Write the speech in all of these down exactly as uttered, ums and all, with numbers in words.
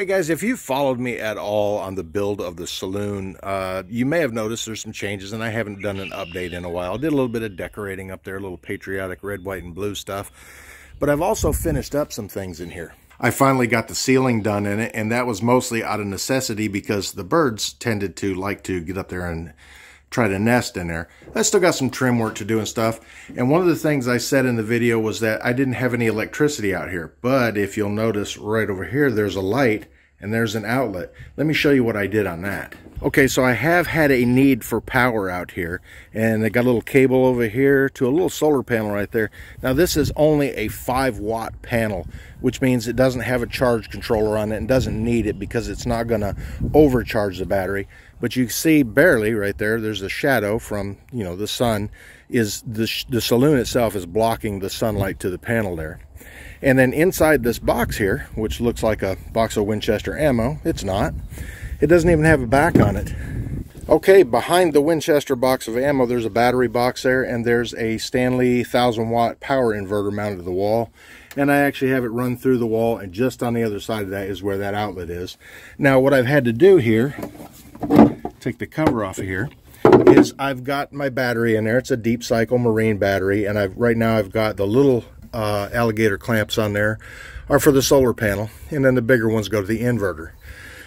Hey guys, if you followed me at all on the build of the saloon, uh, you may have noticed there's some changes, and I haven't done an update in a while. I did a little bit of decorating up there, a little patriotic red, white, and blue stuff, but I've also finished up some things in here. I finally got the ceiling done in it, and that was mostly out of necessity because the birds tended to like to get up there and try to nest in there. I still got some trim work to do and stuff. And one of the things I said in the video was that I didn't have any electricity out here. But if you'll notice right over here, there's a light and there's an outlet. Let me show you what I did on that. Okay, so I have had a need for power out here. And I got a little cable over here to a little solar panel right there. Now this is only a five watt panel, which means it doesn't have a charge controller on it and doesn't need it because it's not going to overcharge the battery. But you see barely right there, there's a shadow from, you know, the sun is, the, sh the saloon itself is blocking the sunlight to the panel there. And then inside this box here, which looks like a box of Winchester ammo, it's not. It doesn't even have a back on it. Okay, behind the Winchester box of ammo, there's a battery box there, and there's a Stanley one thousand watt power inverter mounted to the wall. And I actually have it run through the wall, and just on the other side of that is where that outlet is. Now, what I've had to do here, take the cover off of here, is I've got my battery in there. It's a deep cycle marine battery, and I've right now I've got the little uh, alligator clamps on there are for the solar panel, and then the bigger ones go to the inverter.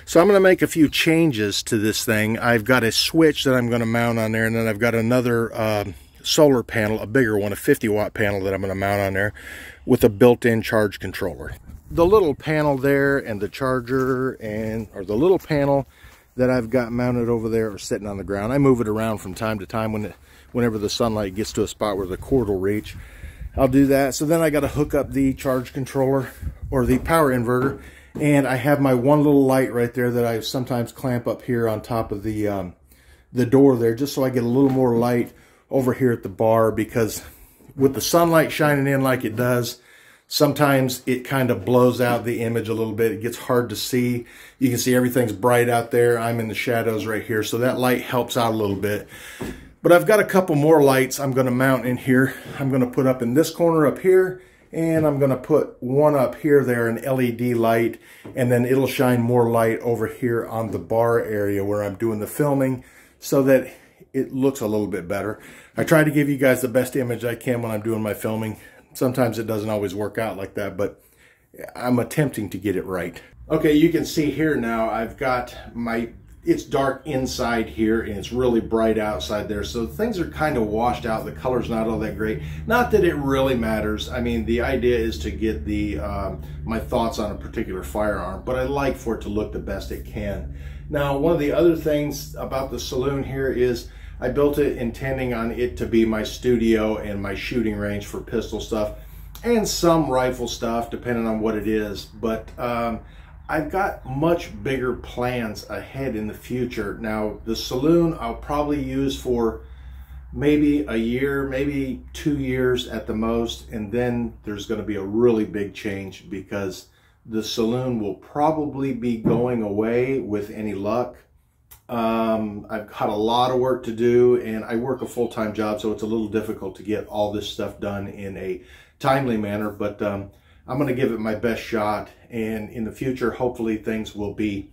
So I'm going to make a few changes to this thing. I've got a switch that I'm going to mount on there, and then I've got another um, solar panel, a bigger one, a fifty watt panel that I'm going to mount on there with a built-in charge controller. The little panel there and the charger and or the little panel that I've got mounted over there or sitting on the ground. I move it around from time to time when it, whenever the sunlight gets to a spot where the cord will reach. I'll do that. So then I got to hook up the charge controller or the power inverter. And I have my one little light right there that I sometimes clamp up here on top of the, um, the door there, just so I get a little more light over here at the bar, because with the sunlight shining in like it does, sometimes it kind of blows out the image a little bit. It gets hard to see. You can see everything's bright out there. I'm in the shadows right here, so that light helps out a little bit. But I've got a couple more lights I'm going to mount in here. I'm going to put up in this corner up here, and I'm going to put one up here there, an L E D light, and then it'll shine more light over here on the bar area where I'm doing the filming so that it looks a little bit better. I try to give you guys the best image I can when I'm doing my filming. Sometimes it doesn't always work out like that, but I'm attempting to get it right. Okay, you can see here now I've got my, it's dark inside here and it's really bright outside there. So things are kind of washed out. The color's not all that great. Not that it really matters. I mean, the idea is to get the um, my thoughts on a particular firearm, but I like for it to look the best it can. Now, one of the other things about the saloon here is I built it intending on it to be my studio and my shooting range for pistol stuff and some rifle stuff, depending on what it is. But um, I've got much bigger plans ahead in the future. Now, the saloon I'll probably use for maybe a year, maybe two years at the most. And then there's going to be a really big change, because the saloon will probably be going away with any luck. Um, I've got a lot of work to do, and I work a full-time job, so it's a little difficult to get all this stuff done in a timely manner, but um, I'm going to give it my best shot, and in the future, hopefully things will be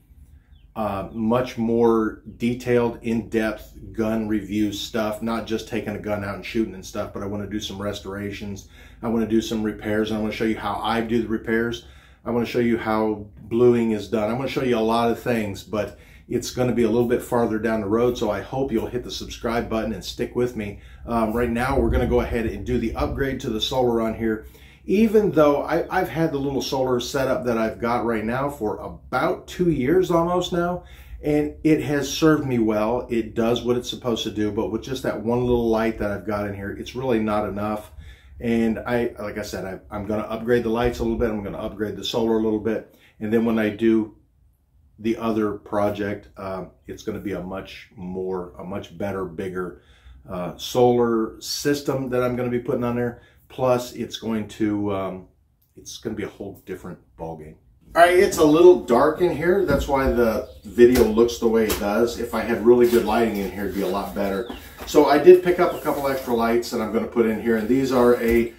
uh, much more detailed, in-depth gun review stuff, not just taking a gun out and shooting and stuff, but I want to do some restorations, I want to do some repairs, and I want to show you how I do the repairs, I want to show you how bluing is done, I want to show you a lot of things, but it's going to be a little bit farther down the road, so I hope you'll hit the subscribe button and stick with me. Um, right now, we're going to go ahead and do the upgrade to the solar on here. Even though I, I've had the little solar setup that I've got right now for about two years almost now, and it has served me well. It does what it's supposed to do, but with just that one little light that I've got in here, it's really not enough. And I, like I said, I, I'm going to upgrade the lights a little bit. I'm going to upgrade the solar a little bit, and then when I do the other project, uh, it's going to be a much more, a much better, bigger uh, solar system that I'm going to be putting on there. Plus, it's going to, um, it's going to be a whole different ballgame. All right, it's a little dark in here. That's why the video looks the way it does. If I had really good lighting in here, it'd be a lot better. So I did pick up a couple extra lights that I'm going to put in here, and these are a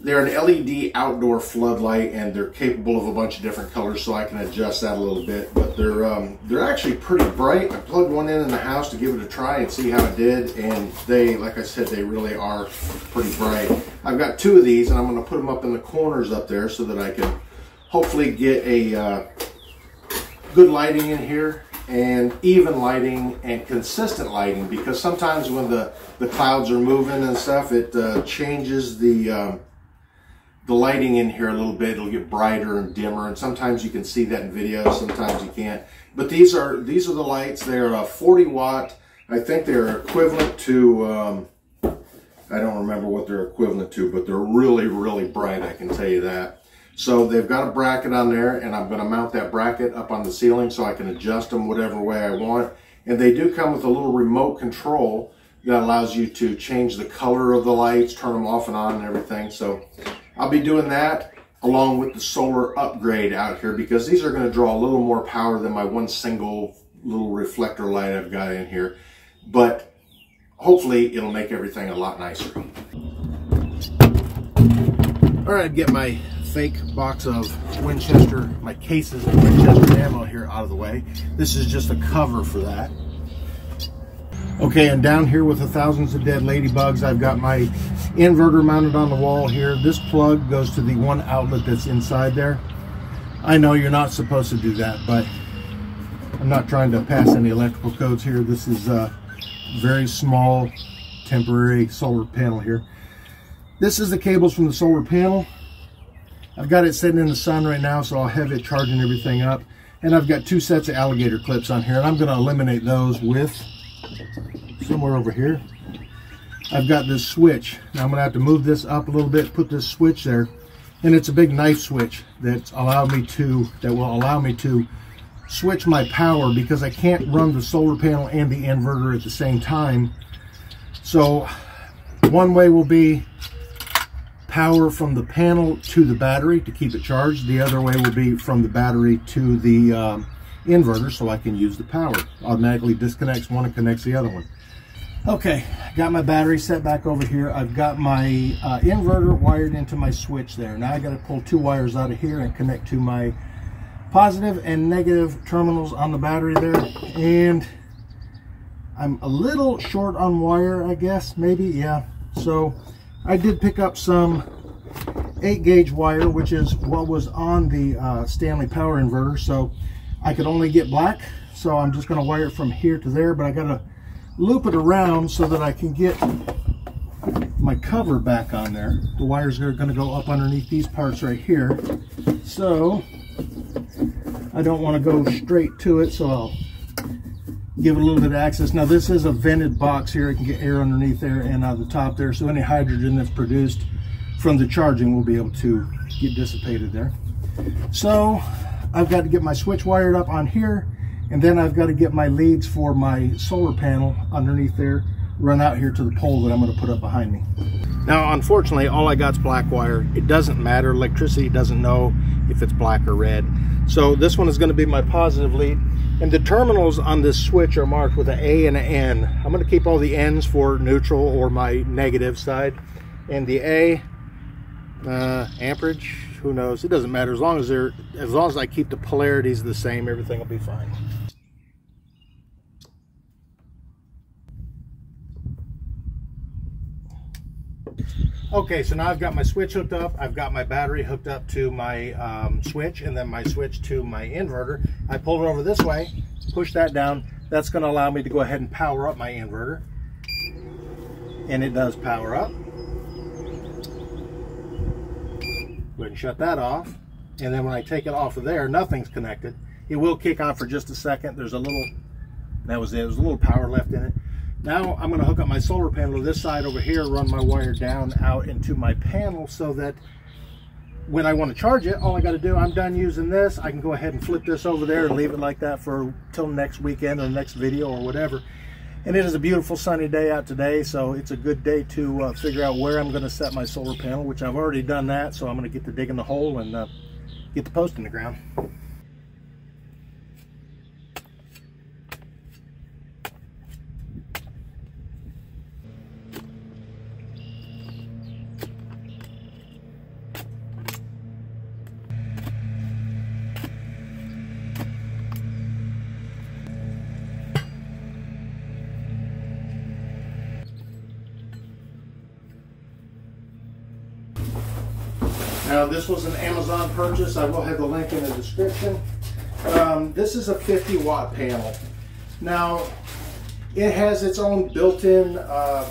They're an L E D outdoor floodlight, and they're capable of a bunch of different colors, so I can adjust that a little bit. But they're um, they're actually pretty bright. I plugged one in in the house to give it a try and see how it did, and they, like I said, they really are pretty bright. I've got two of these, and I'm going to put them up in the corners up there so that I can hopefully get a uh, good lighting in here, and even lighting and consistent lighting, because sometimes when the the clouds are moving and stuff, it uh, changes the um, the lighting in here a little bit. It'll get brighter and dimmer, and sometimes you can see that in videos, sometimes you can't. But these are these are the lights. They're a forty watt. I think they're equivalent to um, I don't remember what they're equivalent to, but they're really really bright, I can tell you that. So they've got a bracket on there, and I'm going to mount that bracket up on the ceiling so I can adjust them whatever way I want. And they do come with a little remote control that allows you to change the color of the lights, turn them off and on and everything. So I'll be doing that along with the solar upgrade out here, because these are going to draw a little more power than my one single little reflector light I've got in here. But hopefully it'll make everything a lot nicer. All right, I'd get my fake box of Winchester, my cases of Winchester ammo here out of the way. This is just a cover for that. Okay, and down here with the thousands of dead ladybugs, I've got my inverter mounted on the wall here. This plug goes to the one outlet that's inside there. I know you're not supposed to do that, but I'm not trying to pass any electrical codes here. This is a very small temporary solar panel here. This is the cables from the solar panel. I've got it sitting in the sun right now, so I'll have it charging everything up. And I've got two sets of alligator clips on here, and I'm going to eliminate those with somewhere over here. I've got this switch. Now I'm going to have to move this up a little bit, put this switch there. And it's a big knife switch that's allowed me to, that will allow me to switch my power, because I can't run the solar panel and the inverter at the same time. So one way will be power from the panel to the battery to keep it charged. The other way will be from the battery to the um, inverter, so I can use the power. Automatically disconnects one and connects the other one. Okay, got my battery set back over here. I've got my uh, inverter wired into my switch there. Now I got to pull two wires out of here and connect to my positive and negative terminals on the battery there. And I'm a little short on wire, I guess, maybe, yeah. So I did pick up some eight gauge wire, which is what was on the uh, Stanley power inverter, so I could only get black. So I'm just going to wire it from here to there, but I got to loop it around so that I can get my cover back on there. The wires are going to go up underneath these parts right here, so I don't want to go straight to it, so I'll give it a little bit of access. Now this is a vented box here. It can get air underneath there and out of the top there, so any hydrogen that's produced from the charging will be able to get dissipated there. So I've got to get my switch wired up on here, and then I've got to get my leads for my solar panel underneath there, run out here to the pole that I'm going to put up behind me. Now unfortunately all I got is black wire. It doesn't matter, electricity doesn't know if it's black or red. So this one is going to be my positive lead. And the terminals on this switch are marked with an A and an N. I'm going to keep all the N's for neutral or my negative side. And the A, uh, amperage, who knows? It doesn't matter. As long as they're, as long as I keep the polarities the same, everything will be fine. Okay, so now I've got my switch hooked up. I've got my battery hooked up to my um, switch, and then my switch to my inverter. I pulled it over this way, push that down. That's going to allow me to go ahead and power up my inverter. And it does power up. Go ahead and shut that off. And then when I take it off of there, nothing's connected. It will kick on for just a second. There's a little, that was it, there's a little power left in it. Now I'm going to hook up my solar panel to this side over here, run my wire down out into my panel, so that when I want to charge it, all I got to do, I'm done using this, I can go ahead and flip this over there and leave it like that for till next weekend or next video or whatever. And it is a beautiful sunny day out today, so it's a good day to uh, figure out where I'm going to set my solar panel, which I've already done that, so I'm going to get to digging the hole and uh, get the post in the ground. Uh, this was an Amazon purchase. I will have the link in the description. Um, this is a fifty watt panel. Now, it has its own built-in uh,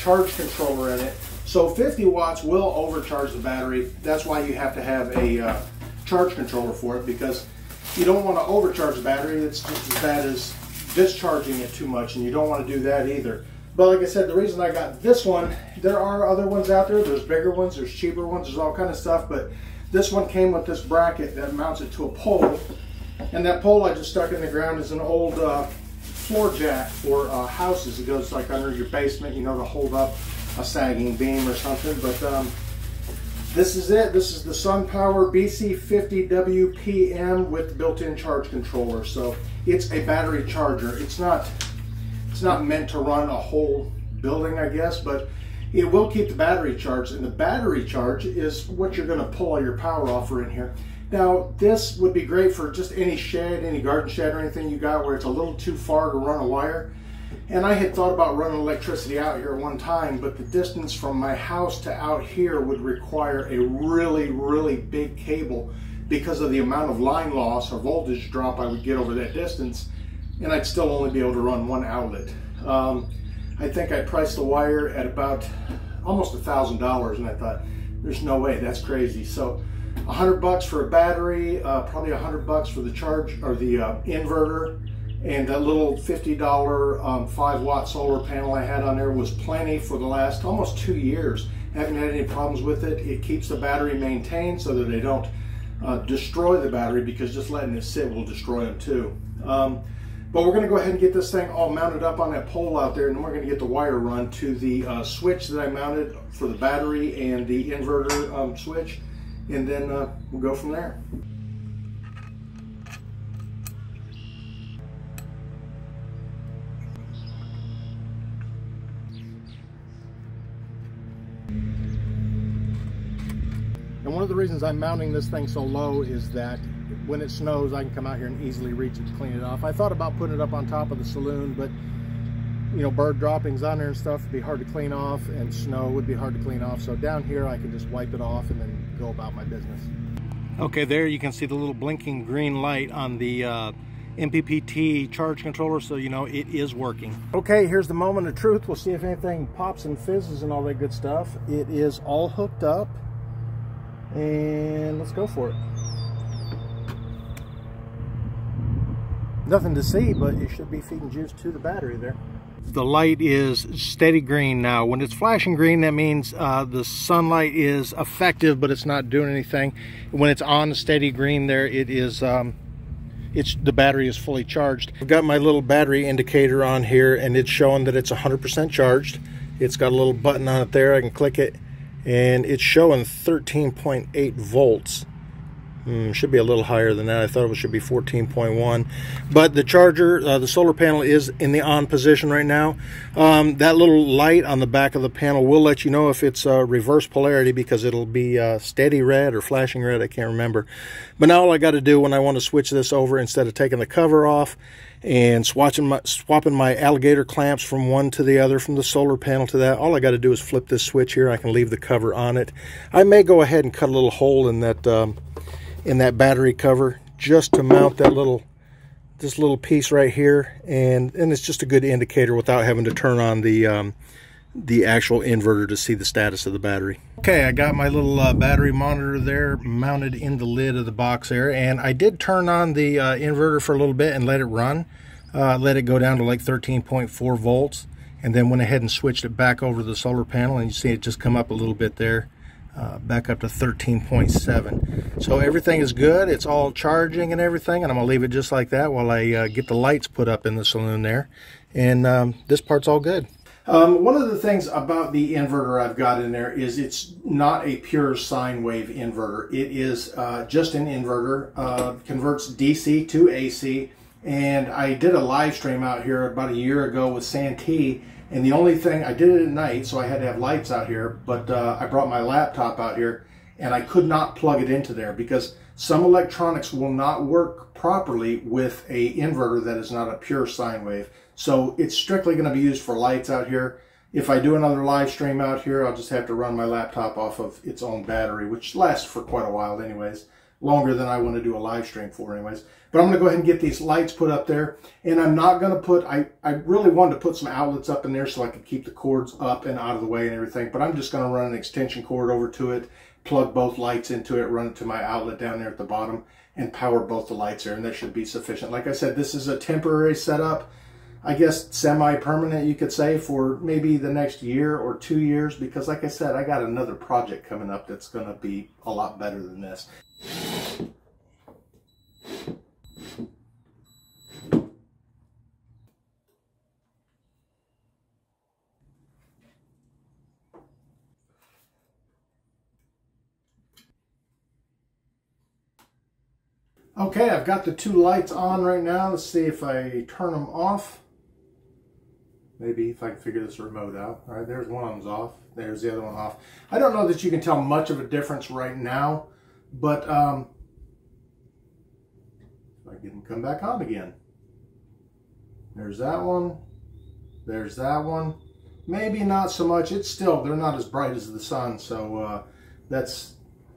charge controller in it. So fifty watts will overcharge the battery. That's why you have to have a uh, charge controller for it, because you don't want to overcharge the battery. It's just as bad as discharging it too much, and you don't want to do that either. But like I said, the reason I got this one, there are other ones out there. There's bigger ones, there's cheaper ones, there's all kind of stuff. But this one came with this bracket that mounts it to a pole. And that pole I just stuck in the ground is an old uh, floor jack for uh, houses. It goes like under your basement, you know, to hold up a sagging beam or something. But um, this is it. This is the SunPower B C fifty W P M with built-in charge controller. So it's a battery charger. It's not, it's not meant to run a whole building, I guess, but it will keep the battery charged. And the battery charge is what you're going to pull all your power off in here. Now, this would be great for just any shed, any garden shed or anything you got where it's a little too far to run a wire. And I had thought about running electricity out here one time, but the distance from my house to out here would require a really, really big cable because of the amount of line loss or voltage drop I would get over that distance, and I'd still only be able to run one outlet. Um, I think I priced the wire at about almost a thousand dollars, and I thought, there's no way, that's crazy. So a hundred bucks for a battery, uh, probably a hundred bucks for the charge or the uh, inverter, and that little fifty dollar um, five watt solar panel I had on there was plenty for the last almost two years. I haven't had any problems with it. It keeps the battery maintained so that they don't uh, destroy the battery, because just letting it sit will destroy them too. Um, but we're going to go ahead and get this thing all mounted up on that pole out there, and then we're going to get the wire run to the uh, switch that I mounted for the battery and the inverter um, switch, and then uh, we'll go from there. And one of the reasons I'm mounting this thing so low is that when it snows, I can come out here and easily reach it to clean it off. I thought about putting it up on top of the saloon, but you know, bird droppings on there and stuff would be hard to clean off, and snow would be hard to clean off. So down here, I can just wipe it off and then go about my business. Okay, there you can see the little blinking green light on the uh, M P P T charge controller, so you know it is working. Okay, here's the moment of truth. We'll see if anything pops and fizzes and all that good stuff. It is all hooked up, and let's go for it. Nothing to see, but it should be feeding juice to the battery there. The light is steady green now. When it's flashing green, that means uh, the sunlight is effective, but it's not doing anything. When it's on steady green there, it is, um, it's, the battery is fully charged. I've got my little battery indicator on here, and it's showing that it's one hundred percent charged. It's got a little button on it there. I can click it, and it's showing thirteen point eight volts. Mm, should be a little higher than that. I thought it should be fourteen point one, but the charger, uh, the solar panel is in the on position right now. Um, that little light on the back of the panel will let you know if it's uh, reverse polarity, because it'll be uh, steady red or flashing red, I can't remember. But now all I got to do when I want to switch this over, instead of taking the cover off and swatching my, swapping my alligator clamps from one to the other, from the solar panel to that, all I got to do is flip this switch here. I can leave the cover on it. I may go ahead and cut a little hole in that um, in that battery cover just to mount that little this little piece right here, and and it's just a good indicator without having to turn on the um, the actual inverter to see the status of the battery. Okay, I got my little uh, battery monitor there mounted in the lid of the box there, and I did turn on the uh, inverter for a little bit and let it run, uh, let it go down to like thirteen point four volts, and then went ahead and switched it back over to the solar panel, and you see it just come up a little bit there. Uh, back up to thirteen point seven. So everything is good. It's all charging and everything, and I'm gonna leave it just like that while I uh, get the lights put up in the saloon there, and um, this part's all good. Um, one of the things about the inverter I've got in there is it's not a pure sine wave inverter. It is uh, just an inverter, uh, converts D C to A C, and I did a live stream out here about a year ago with Santee. And the only thing, I did it at night, so I had to have lights out here, but uh, I brought my laptop out here, and I could not plug it into there, because some electronics will not work properly with a inverter that is not a pure sine wave. So it's strictly going to be used for lights out here. If I do another live stream out here, I'll just have to run my laptop off of its own battery, which lasts for quite a while anyways, longer than I want to do a live stream for anyways. But I'm going to go ahead and get these lights put up there. And I'm not going to put, I, I really wanted to put some outlets up in there so I could keep the cords up and out of the way and everything. But I'm just going to run an extension cord over to it, plug both lights into it, run it to my outlet down there at the bottom, and power both the lights there. And that should be sufficient. Like I said, this is a temporary setup. I guess semi-permanent, you could say, for maybe the next year or two years, because like I said, I got another project coming up that's going to be a lot better than this. Okay, I've got the two lights on right now. Let's see if I turn them off. Maybe if I can figure this remote out. All right, there's one of them's off. There's the other one off. I don't know that you can tell much of a difference right now, but um, if I get them come back on again. There's that one. There's that one. Maybe not so much. It's still, they're not as bright as the sun, so uh, that's,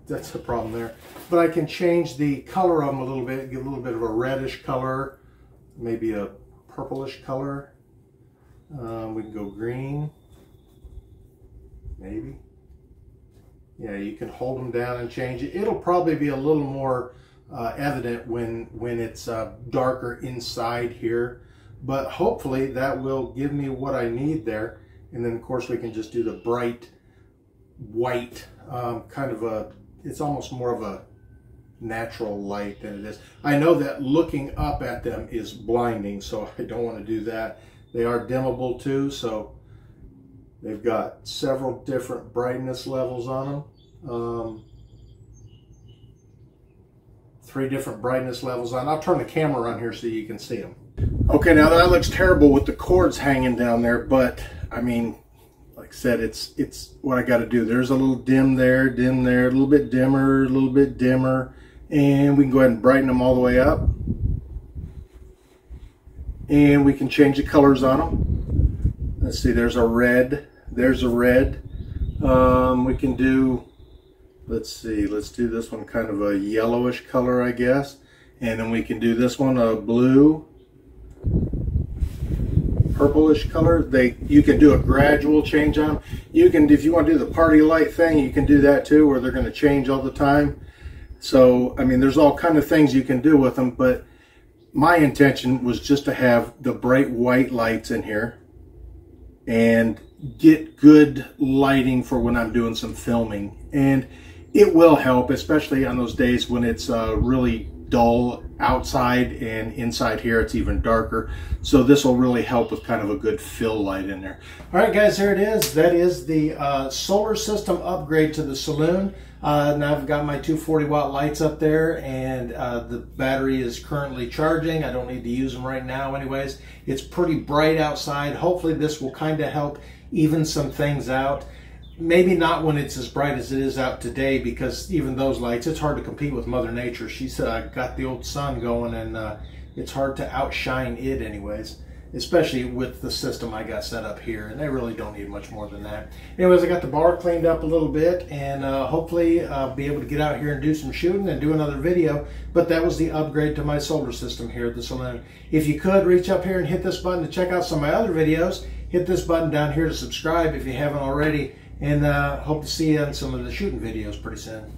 that's the problem there. But I can change the color of them a little bit, get a little bit of a reddish color, maybe a purplish color. Um, we can go green, maybe. Yeah, you can hold them down and change it. It'll probably be a little more uh, evident when, when it's uh, darker inside here. But hopefully that will give me what I need there. And then, of course, we can just do the bright white, um, kind of a, it's almost more of a natural light than it is. I know that looking up at them is blinding, so I don't want to do that. They are dimmable too, so they've got several different brightness levels on them. Um, three different brightness levels on. I'll turn the camera on here so you can see them. Okay, now that looks terrible with the cords hanging down there, but I mean, like I said, it's it's what I got to do. There's a little dim there, dim there, a little bit dimmer, a little bit dimmer, and we can go ahead and brighten them all the way up. And we can change the colors on them. Let's see, there's a red, there's a red. Um, we can do, let's see, let's do this one kind of a yellowish color, I guess. And then we can do this one, a blue, purplish color. They, you can do a gradual change on them. You can, if you want to do the party light thing, you can do that too, where they're going to change all the time. So, I mean, there's all kind of things you can do with them, but my intention was just to have the bright white lights in here and get good lighting for when I'm doing some filming. And it will help, especially on those days when it's uh, really dull outside, and inside here it's even darker. So this will really help with kind of a good fill light in there. All right, guys, there it is. That is the uh, solar system upgrade to the saloon. Uh, now I've got my two forty watt lights up there, and uh, the battery is currently charging. I don't need to use them right now anyways. It's pretty bright outside. Hopefully this will kind of help even some things out. Maybe not when it's as bright as it is out today, because even those lights, it's hard to compete with Mother Nature. She's uh, got the old sun going, and uh, it's hard to outshine it anyways. Especially with the system I got set up here, and they really don't need much more than that. Anyways, I got the bar cleaned up a little bit, and uh, hopefully I'll be able to get out here and do some shooting and do another video, but that was the upgrade to my solar system here at the saloon. If you could, reach up here and hit this button to check out some of my other videos. Hit this button down here to subscribe if you haven't already, and uh, hope to see you on some of the shooting videos pretty soon.